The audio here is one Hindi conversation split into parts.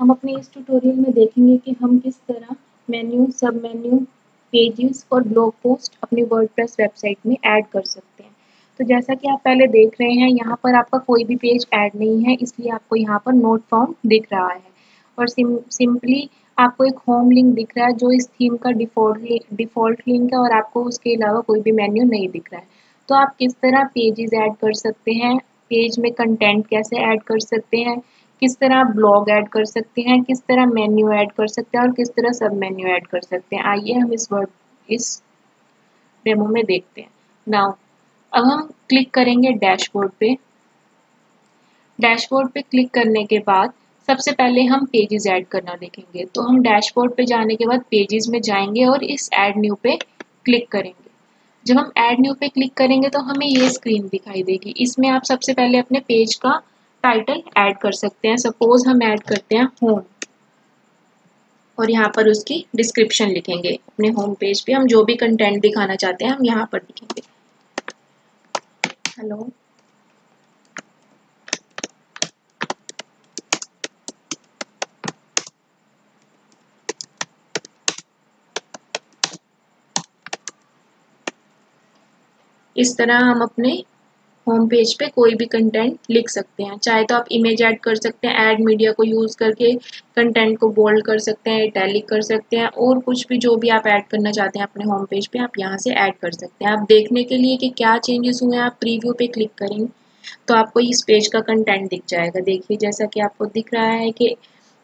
हम अपने इस ट्यूटोरियल में देखेंगे कि हम किस तरह मेन्यू, सब मेन्यू, पेजेस और ब्लॉग पोस्ट अपनी वर्डप्रेस वेबसाइट में ऐड कर सकते हैं। तो जैसा कि आप पहले देख रहे हैं, यहाँ पर आपका कोई भी पेज ऐड नहीं है, इसलिए आपको यहाँ पर नोट फॉर्म दिख रहा है और सिंपली आपको एक होम लिंक दिख रहा है जो इस थीम का डिफ़ॉल्ट लिंक है और आपको उसके अलावा कोई भी मेन्यू नहीं दिख रहा है। तो आप किस तरह पेजेस ऐड कर सकते हैं, पेज में कंटेंट कैसे ऐड कर सकते हैं, किस तरह ब्लॉग ऐड कर सकते हैं, किस तरह मेन्यू ऐड कर सकते हैं और किस तरह सब मेन्यू ऐड कर सकते हैं, आइए हम इस डेमो में देखते हैं। नाउ अब हम क्लिक करेंगे डैशबोर्ड पे। डैशबोर्ड पे क्लिक करने के बाद सबसे पहले हम पेजेस ऐड करना देखेंगे। तो हम डैशबोर्ड पे जाने के बाद पेजेस में जाएंगे और इस ऐड न्यू पे क्लिक करेंगे। जब हम ऐड न्यू पे क्लिक करेंगे तो हमें ये स्क्रीन दिखाई देगी। इसमें आप सबसे पहले अपने पेज का टाइटल ऐड कर सकते हैं। सपोज हम ऐड करते हैं होम और यहाँ पर उसकी डिस्क्रिप्शन लिखेंगे। अपने होम पेज पे हम जो भी कंटेंट दिखाना चाहते हैं हम यहाँ पर लिखेंगे। हेलो, इस तरह हम अपने होम पेज पे कोई भी कंटेंट लिख सकते हैं। चाहे तो आप इमेज ऐड कर सकते हैं, ऐड मीडिया को यूज़ करके कंटेंट को बोल्ड कर सकते हैं, इटैलिक कर सकते हैं और कुछ भी जो भी आप ऐड करना चाहते हैं अपने होम पेज पे आप यहाँ से ऐड कर सकते हैं। आप देखने के लिए कि क्या चेंजेस हुए हैं, आप प्रीव्यू पे क्लिक करेंगे तो आपको इस पेज का कंटेंट दिख जाएगा। देखिए जैसा कि आपको दिख रहा है कि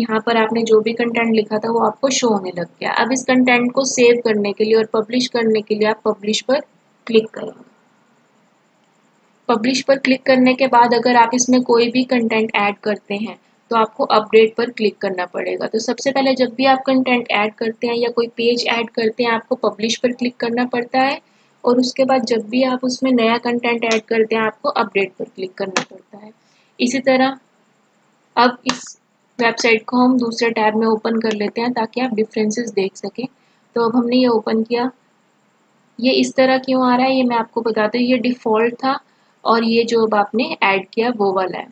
यहाँ पर आपने जो भी कंटेंट लिखा था वो आपको शो होने लग गया। अब इस कंटेंट को सेव करने के लिए और पब्लिश करने के लिए आप पब्लिश पर क्लिक करेंगे। पब्लिश पर क्लिक करने के बाद अगर आप इसमें कोई भी कंटेंट ऐड करते हैं तो आपको अपडेट पर क्लिक करना पड़ेगा। तो सबसे पहले जब भी आप कंटेंट ऐड करते हैं या कोई पेज ऐड करते हैं आपको पब्लिश पर क्लिक करना पड़ता है और उसके बाद जब भी आप उसमें नया कंटेंट ऐड करते हैं आपको अपडेट पर क्लिक करना पड़ता है। इसी तरह अब इस वेबसाइट को हम दूसरे टैब में ओपन कर लेते हैं ताकि आप डिफरेंसेस देख सकें। तो अब हमने ये ओपन किया। ये इस तरह क्यों आ रहा है ये मैं आपको बताती हूँ। ये डिफ़ॉल्ट था और ये जो अब आपने ऐड किया वो वाला है।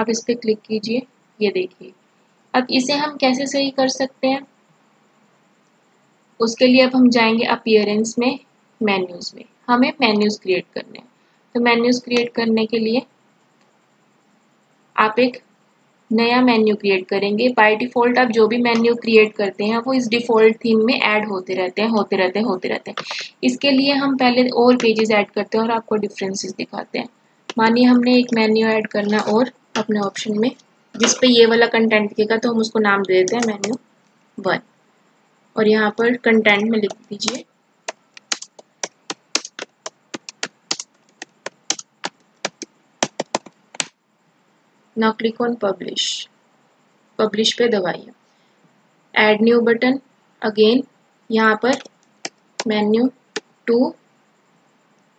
आप इस पर क्लिक कीजिए, ये देखिए। अब इसे हम कैसे सही कर सकते हैं, उसके लिए अब हम जाएंगे अपीयरेंस में, मेन्यूज़ में। हमें मेन्यूज़ क्रिएट करने हैं तो मेन्यूज़ क्रिएट करने के लिए आप एक नया मेन्यू क्रिएट करेंगे। बाय डिफ़ॉल्ट आप जो भी मेन्यू क्रिएट करते हैं वो इस डिफ़ॉल्ट थीम में ऐड होते रहते हैं। इसके लिए हम पहले और पेजेस ऐड करते हैं और आपको डिफरेंसेस दिखाते हैं। मानिए हमने एक मेन्यू ऐड करना और अपने ऑप्शन में जिस पे ये वाला कंटेंट दिखेगा तो हम उसको नाम दे देते हैं मेन्यू 1 और यहाँ पर कंटेंट में लिख दीजिए ना। क्लिक ऑन पब्लिश, पब्लिश पे दबाइए, ऐड न्यू बटन, अगेन यहाँ पर मेन्यू 2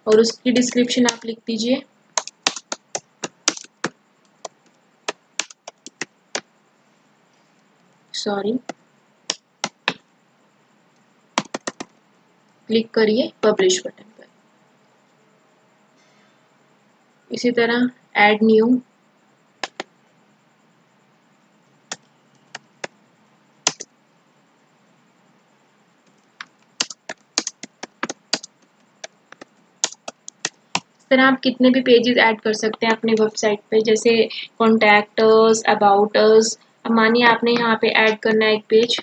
और उसकी डिस्क्रिप्शन आप लिख दीजिए। क्लिक करिए पब्लिश बटन पर। इसी तरह ऐड न्यू, तरह आप कितने भी पेजेस ऐड कर सकते हैं अपने वेबसाइट पे, जैसे कॉन्टैक्ट अस, अबाउट अस। मानिए आपने यहाँ पे ऐड करना है एक पेज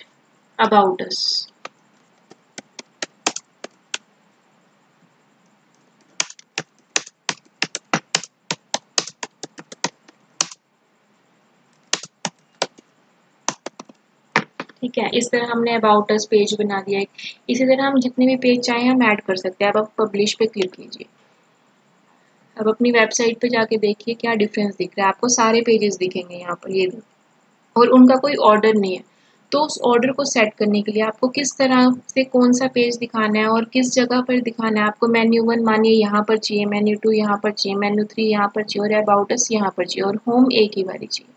अबाउट अस। ठीक है, इस तरह हमने अबाउट अस पेज बना दिया है। इसी तरह हम जितने भी पेज चाहें हम ऐड कर सकते हैं। अब आप पब्लिश पे क्लिक कीजिए। अब अपनी वेबसाइट पे जाके देखिए क्या डिफरेंस दिख रहा है। आपको सारे पेजेस दिखेंगे यहाँ पर, ये और उनका कोई ऑर्डर नहीं है। तो उस ऑर्डर को सेट करने के लिए आपको किस तरह से कौन सा पेज दिखाना है और किस जगह पर दिखाना है। आपको मेन्यू 1 मानिए यहाँ पर चाहिए, मेन्यू 2 यहाँ पर चाहिए, मेन्यू 3 यहाँ पर चाहिए और अबाउट अस यहाँ पर चाहिए और होम एक ही बारी चाहिए।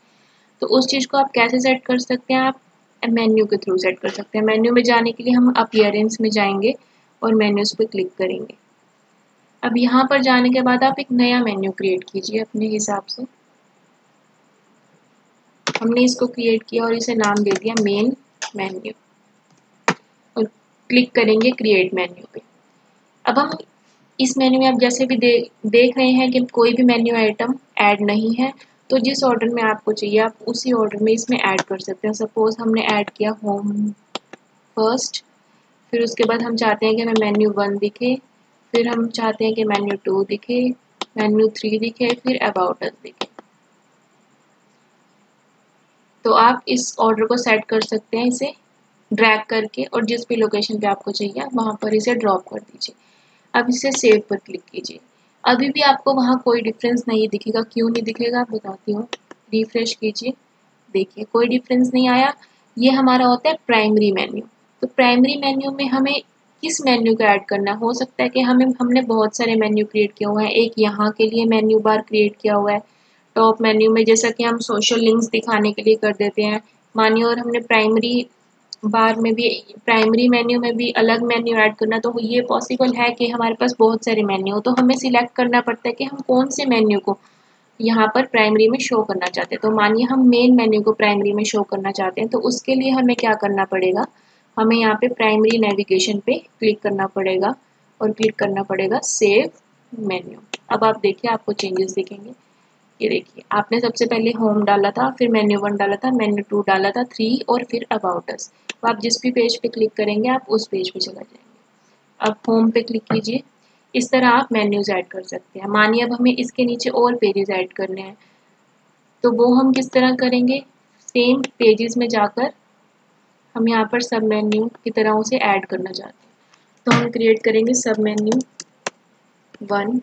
तो उस चीज़ को आप कैसे सेट कर सकते हैं, आप मेन्यू के थ्रू सेट कर सकते हैं। मेन्यू में जाने के लिए हम अपीयरेंस में जाएंगे और मेन्यूज़ पर क्लिक करेंगे। अब यहाँ पर जाने के बाद आप एक नया मेन्यू क्रिएट कीजिए अपने हिसाब से। हमने इसको क्रिएट किया और इसे नाम दे दिया मेन मेन्यू और क्लिक करेंगे क्रिएट मेन्यू पे। अब हम इस मेन्यू में आप जैसे भी देख रहे हैं कि कोई भी मेन्यू आइटम ऐड नहीं है, तो जिस ऑर्डर में आपको चाहिए आप उसी ऑर्डर में इसमें ऐड कर सकते हैं। सपोज हमने ऐड किया होम फर्स्ट, फिर उसके बाद हम चाहते हैं कि हमें मेन्यू 1 दिखे, फिर हम चाहते हैं कि मेन्यू 2 दिखे, मेन्यू 3 दिखे, फिर अबाउट अस दिखे। तो आप इस ऑर्डर को सेट कर सकते हैं इसे ड्रैग करके और जिस भी लोकेशन पे आपको चाहिए वहाँ पर इसे ड्रॉप कर दीजिए। अब इसे सेव पर क्लिक कीजिए। अभी भी आपको वहाँ कोई डिफरेंस नहीं दिखेगा। क्यों नहीं दिखेगा बताती हूँ। रिफ्रेश कीजिए, देखिए कोई डिफरेंस नहीं आया। ये हमारा होता है प्राइमरी मेन्यू। तो प्राइमरी मेन्यू में हमें किस मेन्यू को ऐड करना, हो सकता है कि हमने बहुत सारे मेन्यू क्रिएट किए हुए हैं। एक यहाँ के लिए मेन्यू बार क्रिएट किया हुआ है टॉप मेन्यू में, जैसा कि हम सोशल लिंक्स दिखाने के लिए कर देते हैं मानिए, और हमने प्राइमरी बार में भी प्राइमरी मेन्यू में भी अलग मेन्यू ऐड करना। तो ये पॉसिबल है कि हमारे पास बहुत सारे मेन्यू हो, तो हमें सिलेक्ट करना पड़ता है कि हम कौन से मेन्यू को यहाँ पर प्राइमरी में शो करना चाहते हैं। तो मानिए हम मेन मेन्यू को प्राइमरी में शो करना चाहते हैं, तो उसके लिए हमें क्या करना पड़ेगा, हमें यहाँ पे प्राइमरी नेविगेशन पे क्लिक करना पड़ेगा और क्लिक करना पड़ेगा सेव मेन्यू। अब आप देखिए आपको चेंजेस दिखेंगे। ये देखिए आपने सबसे पहले होम डाला था, फिर मेन्यू 1 डाला था, मेन्यू 2 डाला था, 3 और फिर अबाउट अस। तो आप जिस भी पेज पे क्लिक करेंगे आप उस पेज पे चला जाएंगे। अब होम पे क्लिक कीजिए। इस तरह आप मेन्यूज ऐड कर सकते हैं। मानिए अब हमें इसके नीचे और पेजेस ऐड करने हैं, तो वो हम किस तरह करेंगे, सेम पेजेस में जाकर हम यहाँ पर सब मेन्यू की तरह उसे ऐड करना चाहते हैं। तो हम क्रिएट करेंगे sub menu 1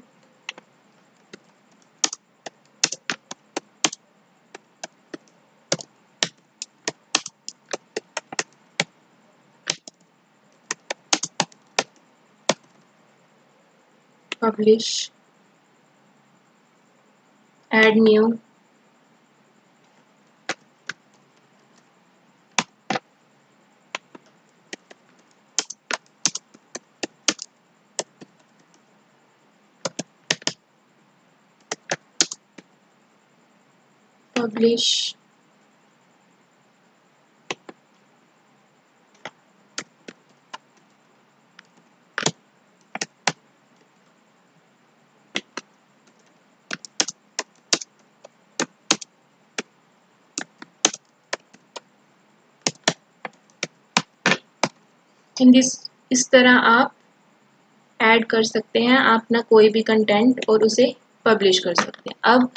publish add new publish in this. इस तरह आप ऐड कर सकते हैं अपना कोई भी कंटेंट और उसे पब्लिश कर सकते हैं। अब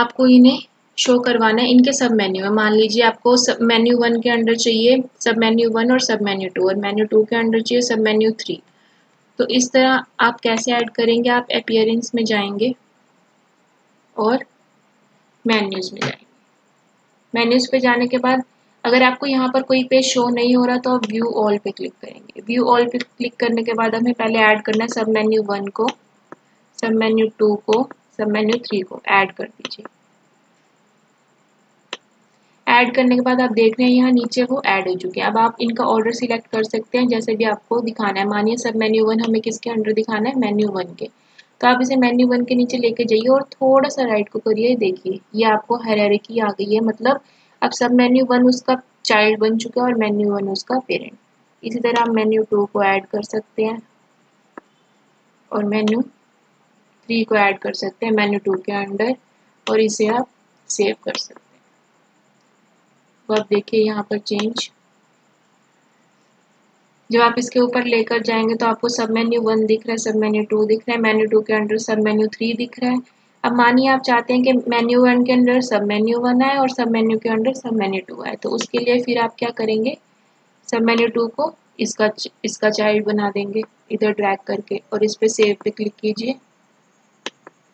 आपको इन्हें शो करवाना है इनके सब मेन्यू है। मान लीजिए आपको सब मेन्यू 1 के अंडर चाहिए सब मेन्यू 1 और सब मेन्यू 2 और मेन्यू 2 के अंडर चाहिए सब मेन्यू 3। तो इस तरह आप कैसे ऐड करेंगे, आप अपीयरेंस में जाएंगे और मेन्यूज में जाएंगे। मेन्यूज पे जाने के बाद अगर आपको यहाँ पर कोई पेज शो नहीं हो रहा तो आप व्यू ऑल पे क्लिक करेंगे। व्यू ऑल पे क्लिक करने के बाद हमें पहले ऐड करना है सब मेन्यू 1 को, सब मेन्यू 2 को, सब मेन्यू 3 को ऐड कर दीजिए। ऐड करने के बाद आप देख रहे हैं यहाँ नीचे वो ऐड हो चुके हैं। अब आप इनका ऑर्डर सिलेक्ट कर सकते हैं जैसे भी आपको दिखाना है। मानिए सब मेन्यू 1 हमें किसके अंडर दिखाना है, मेन्यू 1 के। तो आप इसे मेन्यू 1 के नीचे लेके जाइए और थोड़ा सा राइट को करिए। देखिए ये आपको हायरार्की आ गई है, मतलब अब सब मेन्यू 1 उसका चाइल्ड बन चुका है और मेन्यू 1 उसका पेरेंट। इसी तरह आप मेन्यू 2 को ऐड कर सकते हैं और मेन्यू 3 को ऐड कर सकते हैं मेन्यू 2 के अंडर और इसे आप सेव कर सकते हैं। तो आप देखिए यहाँ पर चेंज, जब आप इसके ऊपर लेकर जाएंगे तो आपको सब मेन्यू 1 दिख रहा है, सब मेन्यू 2 दिख रहा है, मेन्यू 2 के अंडर सब मेन्यू 3 दिख रहा है। अब मानिए आप चाहते हैं कि मेन्यू 1 के अंडर सब मेन्यू 1 आए और सब मेन्यू के अंडर सब मेन्यू 2 आए, तो उसके लिए फिर आप क्या करेंगे, सब मेन्यू 2 को इसका चाइल्ड बना देंगे इधर ड्रैग करके और इस पर सेव पे क्लिक कीजिए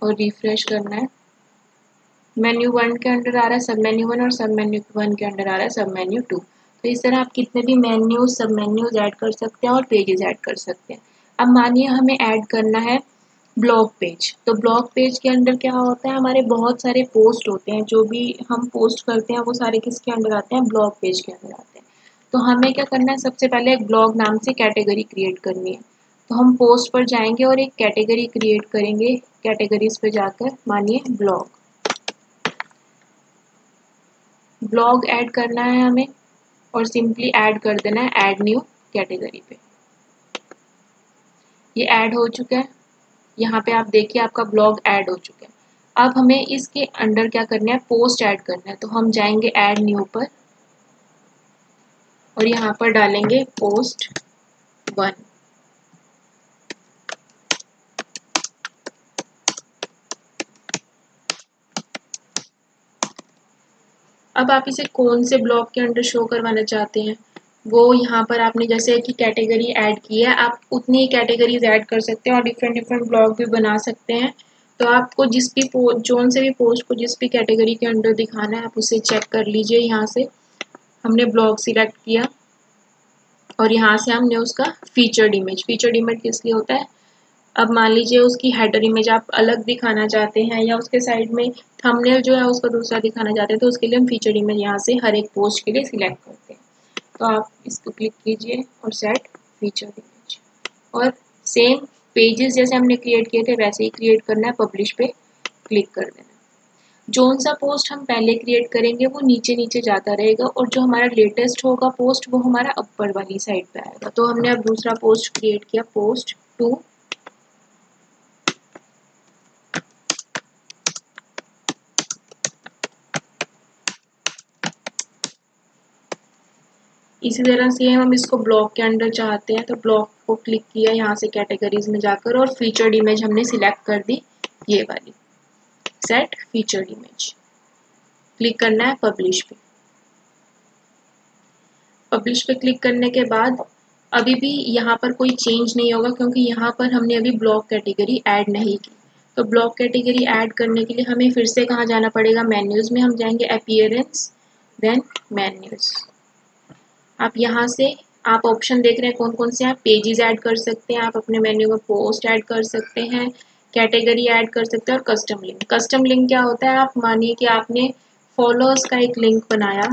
और रिफ्रेश करना है। मेन्यू 1 के अंडर आ रहा है सब मेन्यू 1 और सब मेन्यू 1 के अंडर आ रहा है सब मेन्यू 2। तो इस तरह आप कितने भी मेन्यू सब मेन्यूज ऐड कर सकते हैं और पेजेस ऐड कर सकते हैं। अब मानिए हमें ऐड करना है ब्लॉग पेज। तो ब्लॉग पेज के अंडर क्या होता है, हमारे बहुत सारे पोस्ट होते हैं, जो भी हम पोस्ट करते हैं वो सारे किसके अंडर आते हैं, ब्लॉग पेज के अंडर आते हैं। तो हमें क्या करना है, सबसे पहले एक ब्लॉग नाम से कैटेगरी क्रिएट करनी है। तो हम पोस्ट पर जाएंगे और एक कैटेगरी क्रिएट करेंगे, कैटेगरीज पे जाकर मानिए ब्लॉग। ब्लॉग ऐड करना है हमें और सिंपली ऐड कर देना है ऐड न्यू कैटेगरी पे। ये ऐड हो चुका है, यहाँ पे आप देखिए आपका ब्लॉग ऐड हो चुका है। अब हमें इसके अंडर क्या करना है, पोस्ट ऐड करना है। तो हम जाएंगे ऐड न्यू पर और यहाँ पर डालेंगे पोस्ट 1। अब आप इसे कौन से ब्लॉग के अंडर शो करवाना चाहते हैं वो यहाँ पर आपने जैसे कि कैटेगरी ऐड की है, आप उतनी ही कैटेगरीज ऐड कर सकते हैं और डिफरेंट डिफरेंट ब्लॉग भी बना सकते हैं। तो आपको जिस भी जोन से भी पोस्ट को जिस भी कैटेगरी के अंडर दिखाना है आप उसे चेक कर लीजिए। यहाँ से हमने ब्लॉग सिलेक्ट किया और यहाँ से हमने उसका फीचर्ड इमेज किस लिए होता है। अब मान लीजिए उसकी हेडर इमेज आप अलग दिखाना चाहते हैं या उसके साइड में थंबनेल जो है उसका दूसरा दिखाना चाहते हैं, तो उसके लिए हम फीचर्ड इमेज यहाँ से हर एक पोस्ट के लिए सिलेक्ट करते हैं। तो आप इसको क्लिक कीजिए और सेट फीचर्ड इमेज, और सेम पेजेस जैसे हमने क्रिएट किए थे वैसे ही क्रिएट करना है। पब्लिश पे क्लिक कर देना। जोन सा पोस्ट हम पहले क्रिएट करेंगे वो नीचे नीचे जाता रहेगा और जो हमारा लेटेस्ट होगा पोस्ट वो हमारा अपर वाली साइड पे आएगा। तो हमने अब दूसरा पोस्ट क्रिएट किया, पोस्ट 2। इसी तरह से हम इसको ब्लॉग के अंडर चाहते हैं तो ब्लॉग को क्लिक किया यहाँ से कैटेगरीज में जाकर और फीचर्ड इमेज हमने सिलेक्ट कर दी, ये वाली सेट फीचर्ड इमेज। क्लिक करना है पब्लिश पे। पब्लिश पे क्लिक करने के बाद अभी भी यहाँ पर कोई चेंज नहीं होगा क्योंकि यहाँ पर हमने अभी ब्लॉग कैटेगरी ऐड नहीं की। तो ब्लॉग कैटेगरी ऐड करने के लिए हमें फिर से कहाँ जाना पड़ेगा, मेन्यूज़ में। हम जाएंगे अपीयरेंस देन मेन्यूज़। आप यहाँ से आप ऑप्शन देख रहे हैं कौन कौन से आप पेजेस ऐड कर सकते हैं। आप अपने मेन्यू में पोस्ट ऐड कर सकते हैं, कैटेगरी ऐड कर सकते हैं और कस्टम लिंक। कस्टम लिंक क्या होता है, आप मानिए कि आपने फॉलोअर्स का एक लिंक बनाया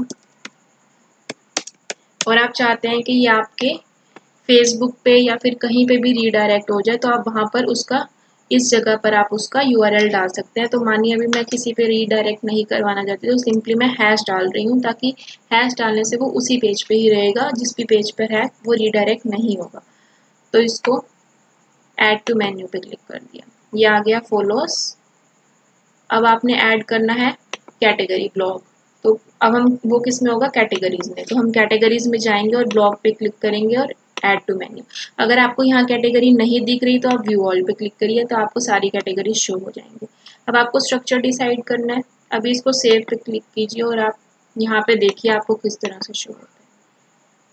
और आप चाहते हैं कि ये आपके फेसबुक पे या फिर कहीं पे भी रीडायरेक्ट हो जाए, तो आप वहाँ पर उसका इस जगह पर आप उसका URL डाल सकते हैं। तो मानिए अभी मैं किसी पे रीडायरेक्ट नहीं करवाना चाहती तो सिंपली मैं हैश डाल रही हूँ, ताकि हैश डालने से वो उसी पेज पे ही रहेगा, जिस भी पेज पर है वो रीडायरेक्ट नहीं होगा। तो इसको ऐड टू मेन्यू पे क्लिक कर दिया, ये आ गया फॉलोअर्स। अब आपने ऐड करना है कैटेगरी ब्लॉग। तो अब हम वो किस में होगा, कैटेगरीज में। तो हम कैटेगरीज में जाएंगे और ब्लॉग पे क्लिक करेंगे और ऐड टू मेन्यू। अगर आपको यहाँ कैटेगरी नहीं दिख रही तो आप व्यू ऑल पे क्लिक करिए, तो आपको सारी कैटेगरी शो हो जाएंगे। अब आपको स्ट्रक्चर डिसाइड करना है। अभी इसको सेव पे क्लिक कीजिए और आप यहाँ पे देखिए आपको किस तरह से शो होता है,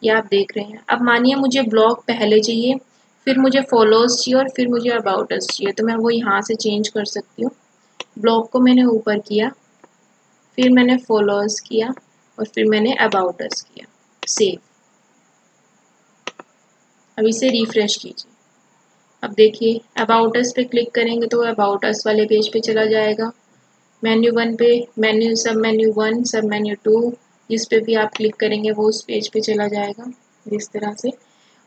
ये आप देख रहे हैं। अब मानिए मुझे ब्लॉग पहले चाहिए, फिर मुझे फॉलोअर्स चाहिए और फिर मुझे अबाउट अस चाहिए, तो मैं वो यहाँ से चेंज कर सकती हूँ। ब्लॉग को मैंने ऊपर किया, फिर मैंने फॉलोअर्स किया और फिर मैंने अबाउट अस किया, सेव। अब इसे रिफ्रेश कीजिए। अब देखिए अबाउट अस पे क्लिक करेंगे तो अबाउट अस वाले पेज पे चला जाएगा। मेन्यू 1 पे मेन्यू, सब मेन्यू 1, सब मेन्यू 2, जिस पे भी आप क्लिक करेंगे वो उस पेज पे चला जाएगा इस तरह से।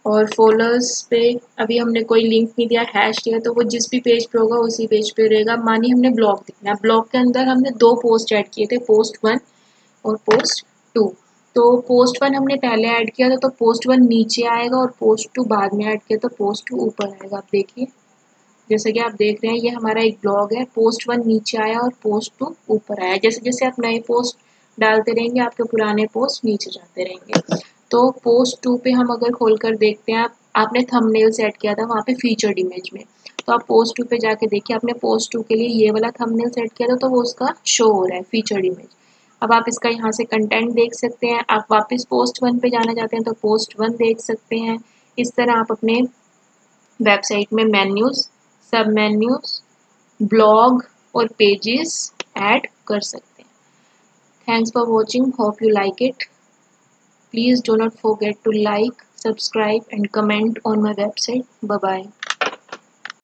और फॉलोअर्स पे अभी हमने कोई लिंक नहीं दिया, हैश दिया, तो वो जिस भी पेज पे होगा उसी पेज पे रहेगा। मानिए हमने ब्लॉग दिखना है, ब्लॉग के अंदर हमने 2 पोस्ट ऐड किए थे, पोस्ट 1 और पोस्ट 2। तो पोस्ट 1 हमने पहले ऐड किया था तो पोस्ट 1 नीचे आएगा और पोस्ट 2 बाद में ऐड किया तो पोस्ट 2 ऊपर आएगा। आप देखिए जैसे कि आप देख रहे हैं ये हमारा एक ब्लॉग है, पोस्ट 1 नीचे आया और पोस्ट 2 ऊपर आया। जैसे जैसे आप नए पोस्ट डालते रहेंगे आपके पुराने पोस्ट नीचे जाते रहेंगे। तो पोस्ट 2 पे हम अगर खोल कर देखते हैं, आपने थंबनेल सेट किया था वहाँ पे फीचर्ड इमेज में, तो आप पोस्ट 2 पे जाके देखिए आपने पोस्ट 2 के लिए ये वाला थंबनेल सेट किया था तो वो उसका शो हो रहा है फीचर्ड इमेज। अब आप इसका यहाँ से कंटेंट देख सकते हैं। आप वापस पोस्ट 1 पे जाना चाहते हैं तो पोस्ट 1 देख सकते हैं। इस तरह आप अपने वेबसाइट में मेन्यूज़, सब मेन्यूज़, ब्लॉग और पेजेस ऐड कर सकते हैं। Thanks for watching, hope you like it. Please do not forget to like, subscribe and comment on my website. Bye bye.